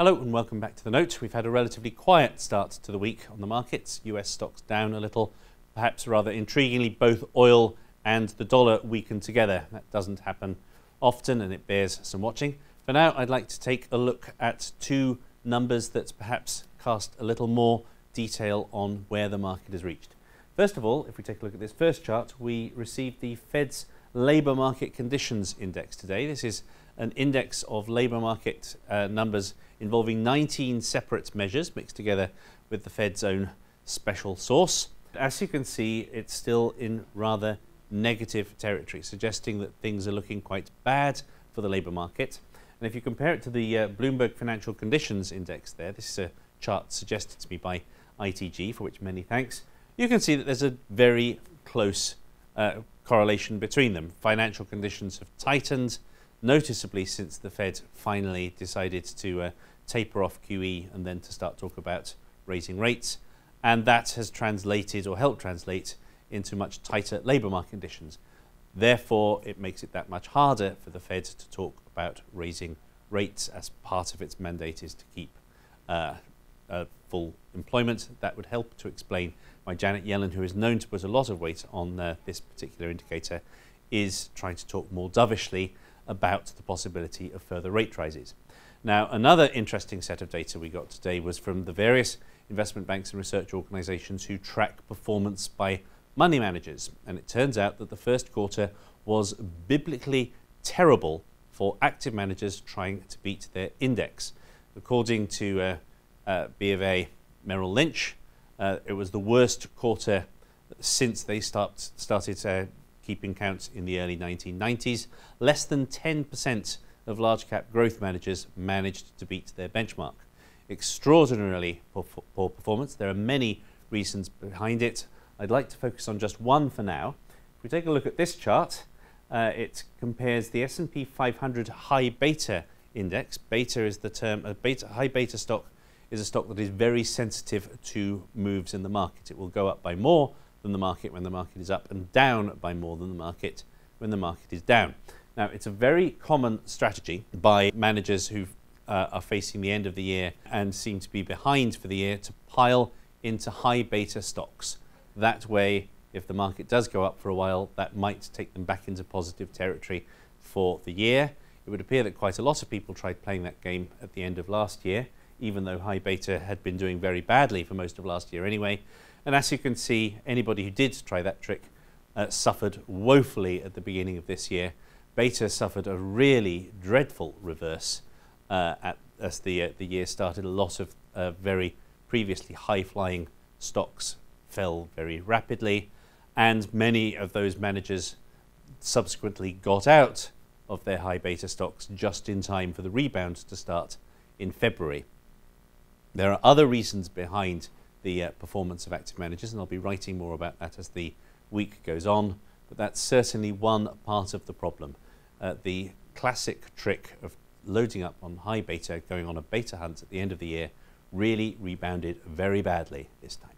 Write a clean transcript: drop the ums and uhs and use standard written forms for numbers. Hello and welcome back to The Note. We've had a relatively quiet start to the week on the markets. US stocks down a little. Perhaps rather intriguingly, both oil and the dollar weakened together. That doesn't happen often and it bears some watching. For now, I'd like to take a look at two numbers that perhaps cast a little more detail on where the market has reached. First of all, if we take a look at this first chart, we received the Fed's Labor Market Conditions Index today. This is an index of labour market numbers involving 19 separate measures mixed together with the Fed's own special sauce. As you can see, it's still in rather negative territory, suggesting that things are looking quite bad for the labour market. And if you compare it to the Bloomberg Financial Conditions Index there, this is a chart suggested to me by ITG, for which many thanks, you can see that there's a very close correlation between them. Financial conditions have tightened noticeably since the Fed finally decided to taper off QE and then to start talk about raising rates. And that has translated or helped translate into much tighter labour market conditions. Therefore, it makes it that much harder for the Fed to talk about raising rates as part of its mandate is to keep full employment. That would help to explain why Janet Yellen, who is known to put a lot of weight on this particular indicator, is trying to talk more dovishly about the possibility of further rate rises. Now, another interesting set of data we got today was from the various investment banks and research organisations who track performance by money managers. And it turns out that the first quarter was biblically terrible for active managers trying to beat their index. According to B of A Merrill Lynch, it was the worst quarter since they started keeping counts in the early 1990s. Less than 10% of large-cap growth managers managed to beat their benchmark. Extraordinarily poor performance. There are many reasons behind it. I'd like to focus on just one for now. If we take a look at this chart, it compares the S&P 500 high beta index. Beta is the term, high beta stock is a stock that is very sensitive to moves in the market. It will go up by more than the market when the market is up and down by more than the market when the market is down. Now, it's a very common strategy by managers who are facing the end of the year and seem to be behind for the year to pile into high beta stocks. That way, if the market does go up for a while, that might take them back into positive territory for the year. It would appear that quite a lot of people tried playing that game at the end of last year, even though high beta had been doing very badly for most of last year anyway. And as you can see, anybody who did try that trick suffered woefully at the beginning of this year. Beta suffered a really dreadful reverse as the year started. A lot of very previously high-flying stocks fell very rapidly, and many of those managers subsequently got out of their high beta stocks just in time for the rebound to start in February. There are other reasons behind the performance of active managers, and I'll be writing more about that as the week goes on, but that's certainly one part of the problem. The classic trick of loading up on high beta, going on a beta hunt at the end of the year, really rebounded very badly this time.